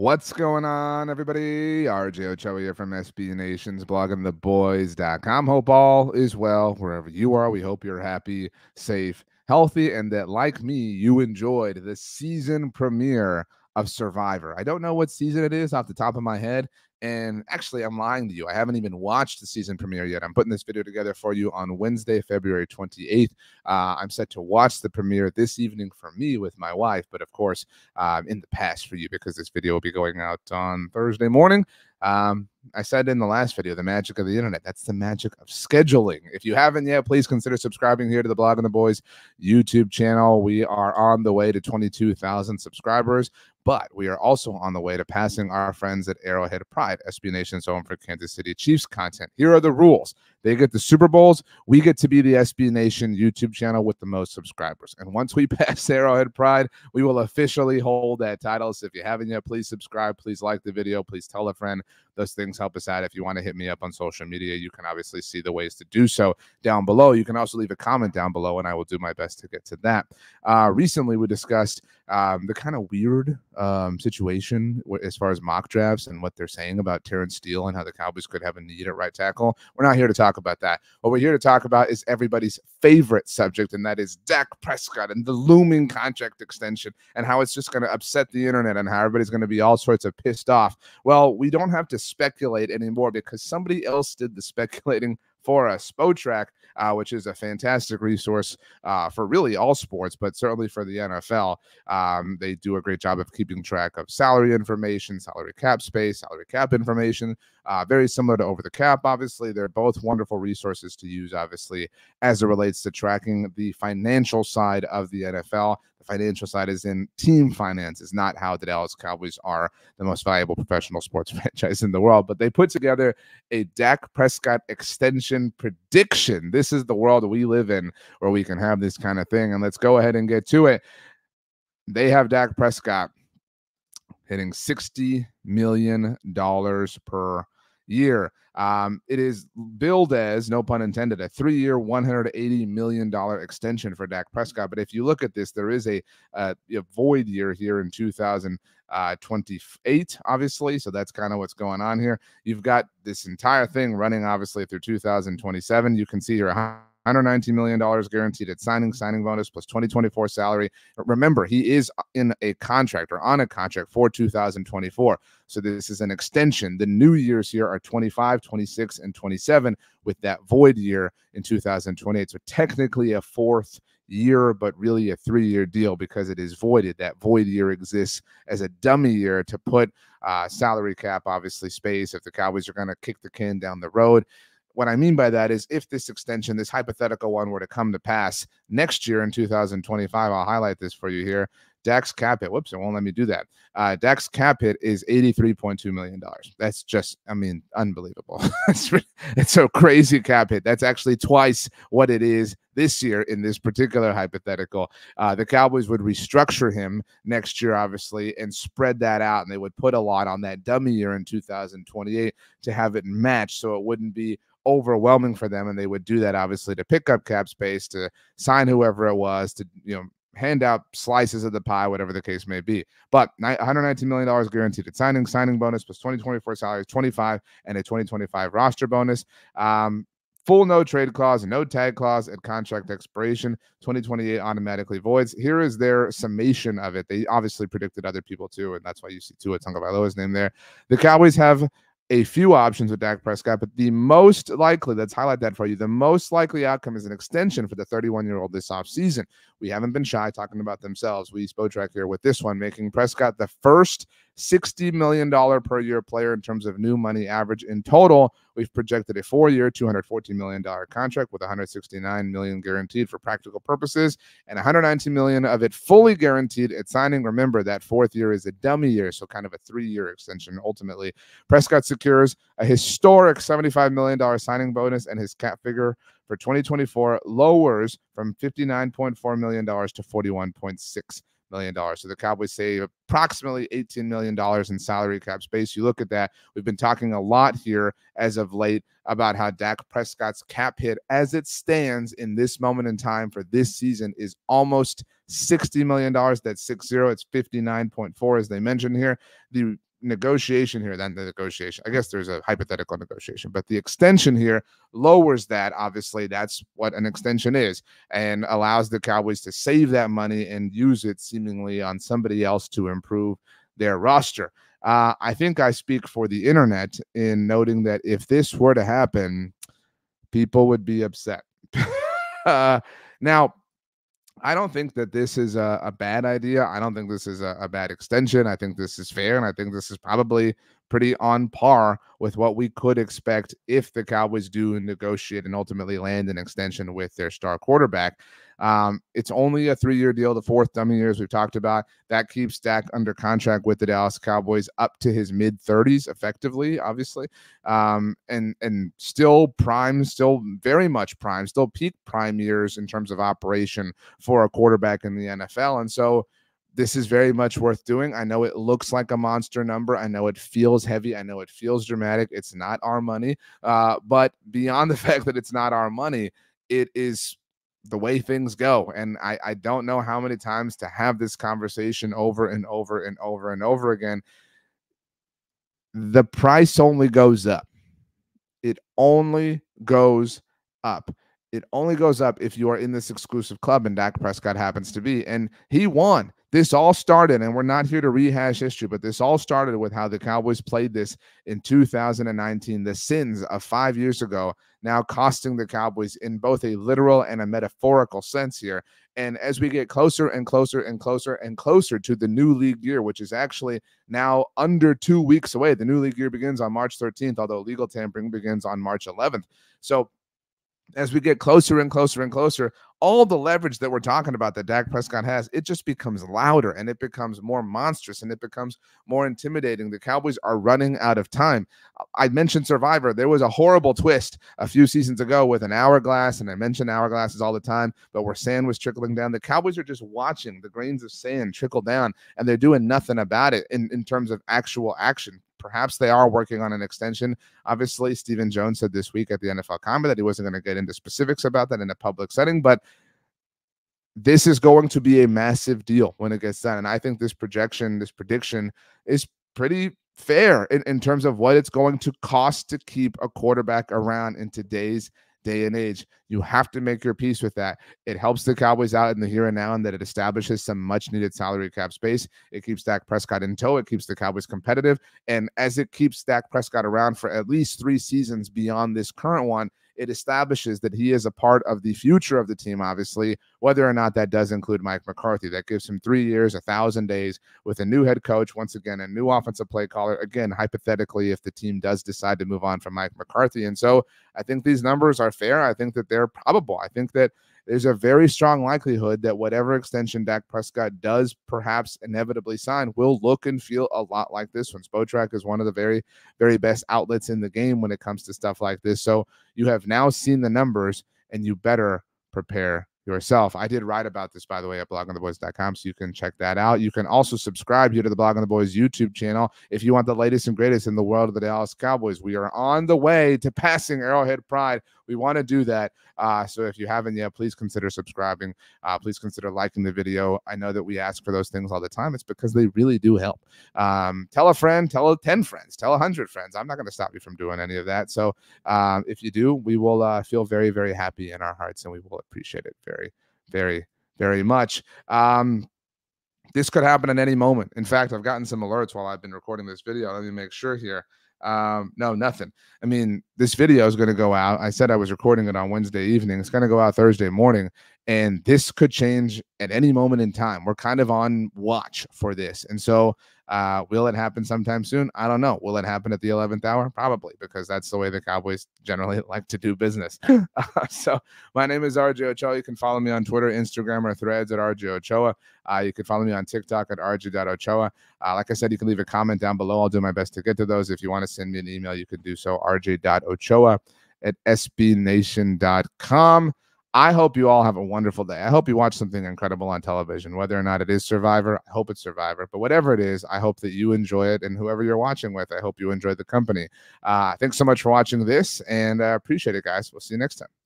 What's going on, everybody? RJ Ochoa here from SB Nation's bloggingtheboys.com. Hope all is well wherever you are. We hope you're happy, safe, healthy, and that, like me, you enjoyed the season premiere of Survivor. I don't know what season it is off the top of my head. And actually, I'm lying to you. I haven't even watched the season premiere yet. I'm putting this video together for you on Wednesday, February 28th. I'm set to watch the premiere this evening for me with my wife, but of course, in the past for you because this video will be going out on Thursday morning. I said in the last video, the magic of the internet. That's the magic of scheduling. If you haven't yet, please consider subscribing here to the Blogging the Boys YouTube channel. We are on the way to 22,000 subscribers, but we are also on the way to passing our friends at Arrowhead Pride, SB Nation's home for Kansas City Chiefs content. Here are the rules. They get the Super Bowls. We get to be the SB Nation YouTube channel with the most subscribers. And once we pass Arrowhead Pride, we will officially hold that title. So if you haven't yet, please subscribe. Please like the video. Please tell a friend. Those things help us out. If you want to hit me up on social media, you can obviously see the ways to do so down below. You can also leave a comment down below, and I will do my best to get to that. Recently, we discussed the kind of weird situation as far as mock drafts and what they're saying about Terrence Steele and how the Cowboys could have a need at right tackle. We're not here to talk about that. What we're here to talk about is everybody's favorite subject, and that is Dak Prescott and the looming contract extension and how it's just going to upset the internet and how everybody's going to be all sorts of pissed off. Well, we don't have to speculate anymore because somebody else did the speculating for us. Spotrac, which is a fantastic resource for really all sports, but certainly for the NFL. They do a great job of keeping track of salary information, salary cap space, salary cap information, very similar to Over the Cap, obviously. They're both wonderful resources to use, obviously, as it relates to tracking the financial side of the NFL. The financial side is in team finances, not how the Dallas Cowboys are the most valuable professional sports franchise in the world. But they put together a Dak Prescott extension prediction. This is the world we live in where we can have this kind of thing. And let's go ahead and get to it. They have Dak Prescott hitting $60 million per year. It is billed as, no pun intended, a three-year, $180 million extension for Dak Prescott. But if you look at this, there is a void year here in 2028, obviously. So that's kind of what's going on here. You've got this entire thing running, obviously, through 2027. You can see here $119 million guaranteed at signing bonus plus 2024 salary. Remember, he is in a contract or on a contract for 2024. So this is an extension. The new years here are 25, 26, and 27 with that void year in 2028. So technically a fourth year, but really a three-year deal because it is voided. That void year exists as a dummy year to put salary cap, obviously, space if the Cowboys are going to kick the can down the road. What I mean by that is if this extension, this hypothetical one, were to come to pass next year in 2025, I'll highlight this for you here. Dak's cap hit. Whoops, it won't let me do that. Dak's cap hit is $83.2 million. That's just, I mean, unbelievable. It's a crazy cap hit. That's actually twice what it is this year in this particular hypothetical. The Cowboys would restructure him next year, obviously, and spread that out. And they would put a lot on that dummy year in 2028 to have it match so it wouldn't be overwhelming for them, and they would do that obviously to pick up cap space, to sign whoever it was, to hand out slices of the pie, whatever the case may be. But $119 million guaranteed at signing bonus plus 2024 salaries, 25 and a 2025 roster bonus. Full no trade clause, no tag clause at contract expiration, 2028 automatically voids. Here is their summation of it. They obviously predicted other people too, and that's why you see Tua Tagovailoa's name there. The Cowboys have a few options with Dak Prescott, but the most likely, let's highlight that for you, the most likely outcome is an extension for the 31-year-old this offseason. We haven't been shy talking about themselves. We Spotrac here with this one, making Prescott the first $60 million per year player in terms of new money average. In total, we've projected a four-year, $214 million contract with $169 million guaranteed for practical purposes and $119 million of it fully guaranteed at signing. Remember, that fourth year is a dummy year, so kind of a three-year extension ultimately. Prescott secures a historic $75 million signing bonus, and his cap figure for 2024 lowers from $59.4 million to $41.6 million. So the Cowboys save approximately $18 million in salary cap space. You look at that. We've been talking a lot here as of late about how Dak Prescott's cap hit as it stands in this moment in time for this season is almost $60 million. That's 60. It's 59.4, as they mentioned here. The negotiation here, then the negotiation, I guess there's a hypothetical negotiation, but the extension here lowers that. Obviously, that's what an extension is, and allows the Cowboys to save that money and use it seemingly on somebody else to improve their roster. I think I speak for the internet in noting that if this were to happen, people would be upset. Now, I don't think that this is a bad idea. I don't think this is a bad extension. I think this is fair, and I think this is probably pretty on par with what we could expect if the Cowboys do negotiate and ultimately land an extension with their star quarterback. It's only a 3-year deal, the fourth dummy year, as we've talked about. That keeps Dak under contract with the Dallas Cowboys up to his mid-30s, effectively, obviously, and still prime, still very much prime, still peak prime years in terms of operation for a quarterback in the NFL. And so this is very much worth doing. I know it looks like a monster number. I know it feels heavy. I know it feels dramatic. It's not our money. But beyond the fact that it's not our money, it is the way things go. And I don't know how many times to have this conversation over and over and over and over again. The price only goes up. It only goes up. It only goes up if you are in this exclusive club, and Dak Prescott happens to be. And he won. This all started, and we're not here to rehash history, but this all started with how the Cowboys played this in 2019, the sins of 5 years ago, now costing the Cowboys in both a literal and a metaphorical sense here. And as we get closer and closer and closer and closer to the new league year, which is actually now under 2 weeks away, the new league year begins on March 13th, although legal tampering begins on March 11th. So as we get closer and closer and closer, all the leverage that we're talking about that Dak Prescott has, it just becomes louder, and it becomes more monstrous, and it becomes more intimidating. The Cowboys are running out of time. I mentioned Survivor. There was a horrible twist a few seasons ago with an hourglass, and I mention hourglasses all the time, but where sand was trickling down, the Cowboys are just watching the grains of sand trickle down, and they're doing nothing about it in terms of actual action. Perhaps they are working on an extension. Obviously, Stephen Jones said this week at the NFL Combine that he wasn't going to get into specifics about that in a public setting, but this is going to be a massive deal when it gets done. And I think this projection, this prediction is pretty fair in terms of what it's going to cost to keep a quarterback around in today's day and age. You have to make your peace with that. It helps the Cowboys out in the here and now, and that it establishes some much needed salary cap space. It keeps Dak Prescott in tow. It keeps the Cowboys competitive. And as it keeps Dak Prescott around for at least 3 seasons beyond this current one, it establishes that he is a part of the future of the team, obviously, whether or not that does include Mike McCarthy. That gives him 3 years, 1,000 days with a new head coach, once again, a new offensive play caller, again, hypothetically, if the team does decide to move on from Mike McCarthy. And so I think these numbers are fair. I think that they're probable. I think that there's a very strong likelihood that whatever extension Dak Prescott does perhaps inevitably sign will look and feel a lot like this one. Spotrac is one of the very, very best outlets in the game when it comes to stuff like this. So you have now seen the numbers, and you better prepare yourself. I did write about this, by the way, at blogontheboys.com, so you can check that out. You can also subscribe here to the Blog on the Boys YouTube channel if you want the latest and greatest in the world of the Dallas Cowboys. We are on the way to passing Arrowhead Pride. We want to do that. So if you haven't yet, please consider subscribing. Please consider liking the video. I know that we ask for those things all the time. It's because they really do help. Tell a friend, tell 10 friends, tell 100 friends. I'm not going to stop you from doing any of that. So if you do, we will feel very, very happy in our hearts, and we will appreciate it very, very, very much. This could happen at any moment. In fact, I've gotten some alerts while I've been recording this video. Let me make sure here. No, nothing. I mean, this video is going to go out. I said I was recording it on Wednesday evening. It's going to go out Thursday morning, and this could change at any moment in time. We're kind of on watch for this. And so, will it happen sometime soon? I don't know. Will it happen at the 11th hour? Probably, because that's the way the Cowboys generally like to do business. So my name is RJ Ochoa. You can follow me on Twitter, Instagram, or Threads at RJ Ochoa. You can follow me on TikTok at RJ.Ochoa. Like I said, you can leave a comment down below. I'll do my best to get to those. If you want to send me an email, you can do so, RJ.Ochoa@sbnation.com. I hope you all have a wonderful day. I hope you watch something incredible on television, whether or not it is Survivor. I hope it's Survivor. But whatever it is, I hope that you enjoy it. And whoever you're watching with, I hope you enjoy the company. Thanks so much for watching this, and I appreciate it, guys. We'll see you next time.